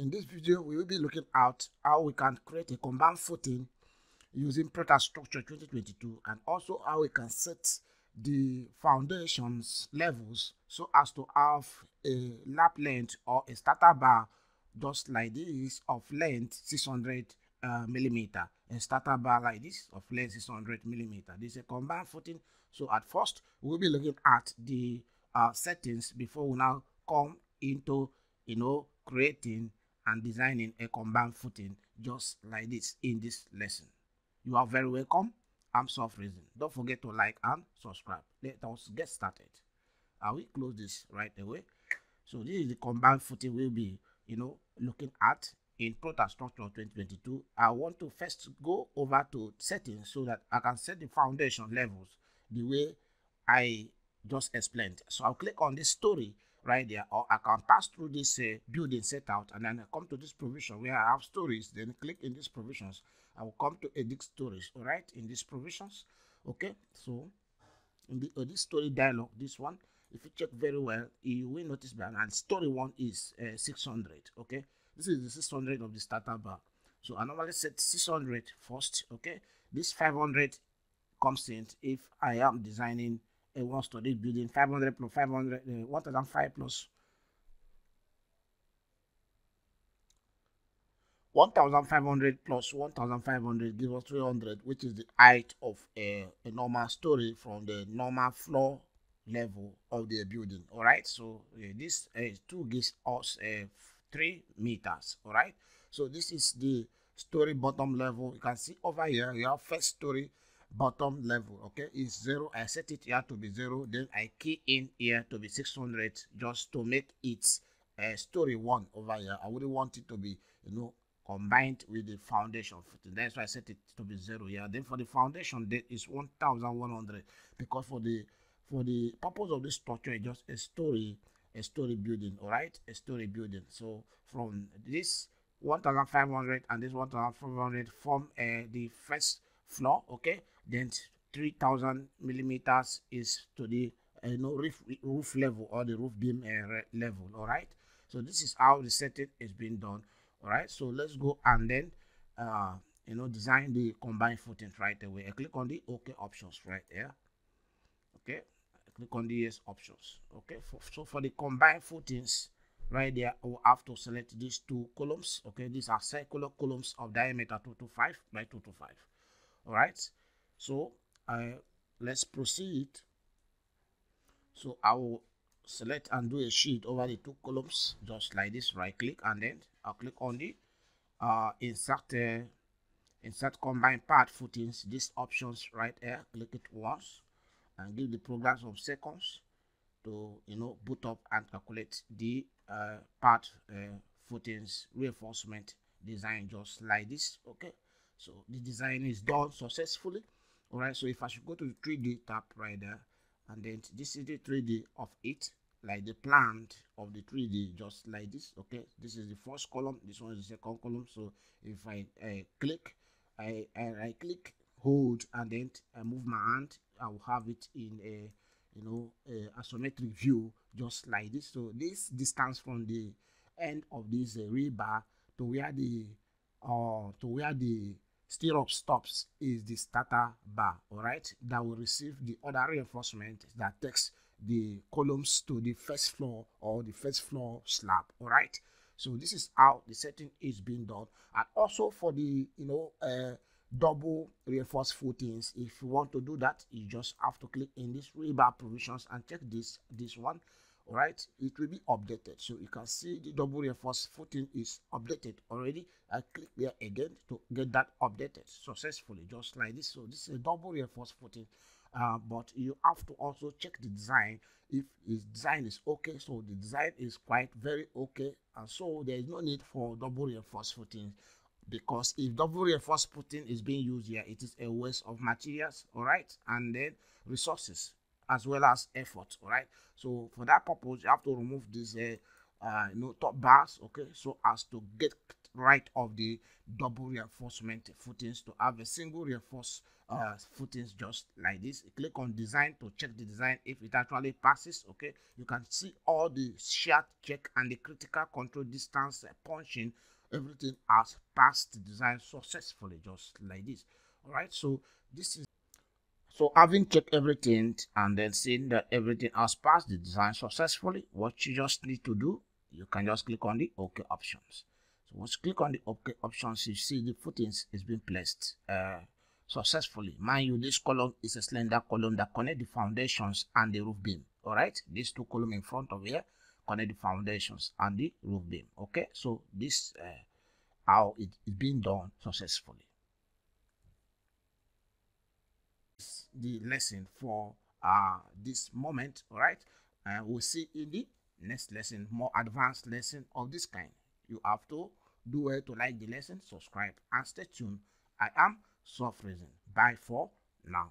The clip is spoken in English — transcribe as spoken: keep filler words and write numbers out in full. In this video, we will be looking at how we can create a combined footing using Protastructure twenty twenty-two, and also how we can set the foundations levels so as to have a lap length or a starter bar just like this of length six hundred uh, millimeter, a starter bar like this of length six hundred millimeter. This is a combined footing. So at first, we'll be looking at the uh, settings before we now come into, you know, creating and designing a combined footing just like this in this lesson. You are very welcome. I'm Soft-Reason. Don't forget to like and subscribe. Let us get started. I will close this right away. So this is the combined footing we'll be, you know, looking at in Protastructure twenty twenty-two. I want to first go over to settings so that I can set the foundation levels the way I just explained. So I'll click on this story right there, or I can pass through this uh, building set out, and then I come to this provision where I have stories. Then click in these provisions. I will come to edit stories. All right, in these provisions. Okay, so in the edit story dialog, this one, if you check very well, you will notice that and story one is uh, six hundred. Okay, this is the six hundred of the starter bar. So I normally set six hundred first. Okay, this five hundred comes in if I am designing a one-story building. Five hundred plus five hundred, uh, one thousand five plus one thousand five hundred plus one thousand five hundred gives us three hundred, which is the height of a, a normal story from the normal floor level of the building. All right, so uh, this uh, two gives us uh, three meters. All right, so this is the story bottom level. You can see over here your first story bottom level, okay, is zero. I set it here to be zero, then I key in here to be six hundred just to make it a uh, story one over here. I wouldn't want it to be, you know, combined with the foundation footing. That's why I set it to be zero here. Then for the foundation date is one thousand one hundred, because for the for the purpose of this structure is just a story a story building. All right, a story building. So from this one thousand five hundred and this one thousand four hundred form uh, the first floor. Okay, then three thousand millimeters is to the uh, you know, roof, roof level or the roof beam uh, level. All right, so this is how the setting is being done. All right, so let's go and then uh you know, design the combined footing right away. I click on the OK options right here. Okay, I click on the yes options. Okay, for, so for the combined footings right there, I will have to select these two columns. Okay, these are circular columns of diameter two twenty-five by two twenty-five. All right, so uh, let's proceed. So I will select and do a sheet over the two columns just like this. Right click, and then I'll click on the uh insert uh, insert combined part footings, these options right here. Click it once and give the program some seconds to, you know, boot up and calculate the uh part uh, footings reinforcement design just like this. Okay, so the design is done successfully. All right, so if I should go to the three D tab right there, and then this is the three D of it, like the plant of the three D just like this. Okay, this is the first column, this one is the second column. So if I, I click I, I I click hold and then I move my hand, I will have it in a, you know, a isometric view just like this. So this distance from the end of this uh, rebar bar to where the uh, to where the stirrup stops is the starter bar. All right, that will receive the other reinforcement that takes the columns to the first floor or the first floor slab. All right, so this is how the setting is being done. And also for the, you know, uh, double reinforced footings, if you want to do that, you just have to click in this rebar provisions and check this this one. All right, it will be updated, so you can see the double reinforced footing is updated already. I click there again to get that updated successfully just like this. So this is a double reinforced footing, uh, but you have to also check the design if its design is okay. So the design is quite very okay, and so there is no need for double reinforced footing, because if double reinforced footing is being used here, it is a waste of materials. All right, and then resources as well as effort. All right, so for that purpose, you have to remove these uh, uh you know, top bars, okay, so as to get right of the double reinforcement footings to have a single reinforced uh, footings just like this. You click on design to check the design if it actually passes. Okay, you can see all the shear check and the critical control distance uh, punching. Everything has passed the design successfully, just like this. All right, so this is so having checked everything and then seeing that everything has passed the design successfully, what you just need to do, you can just click on the OK options. So once you click on the OK options, you see the footings is being placed uh, successfully. Mind you, this column is a slender column that connects the foundations and the roof beam. All right, these two columns in front of here connect the foundations and the roof beam. Okay, so this uh, how it is being done successfully. The lesson for uh this moment. All right, uh, we'll see in the next lesson more advanced lesson of this kind. You have to do well to like the lesson, subscribe and stay tuned. I am Soft Reason. Bye for now.